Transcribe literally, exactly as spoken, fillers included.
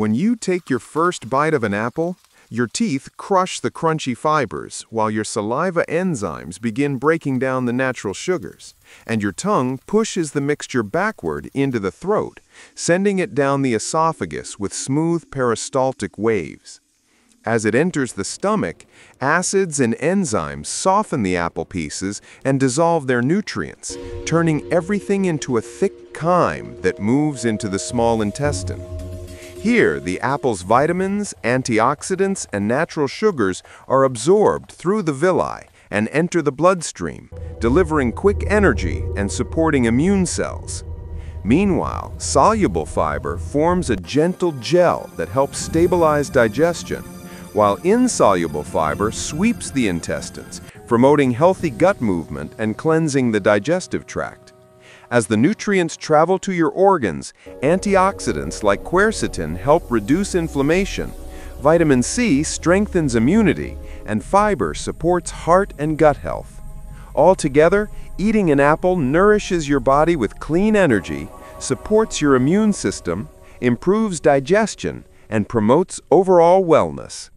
When you take your first bite of an apple, your teeth crush the crunchy fibers while your saliva enzymes begin breaking down the natural sugars, and your tongue pushes the mixture backward into the throat, sending it down the esophagus with smooth peristaltic waves. As it enters the stomach, acids and enzymes soften the apple pieces and dissolve their nutrients, turning everything into a thick chyme that moves into the small intestine. Here, the apple's vitamins, antioxidants, and natural sugars are absorbed through the villi and enter the bloodstream, delivering quick energy and supporting immune cells. Meanwhile, soluble fiber forms a gentle gel that helps stabilize digestion, while insoluble fiber sweeps the intestines, promoting healthy gut movement and cleansing the digestive tract. As the nutrients travel to your organs, antioxidants like quercetin help reduce inflammation, vitamin C strengthens immunity, and fiber supports heart and gut health. Altogether, eating an apple nourishes your body with clean energy, supports your immune system, improves digestion, and promotes overall wellness.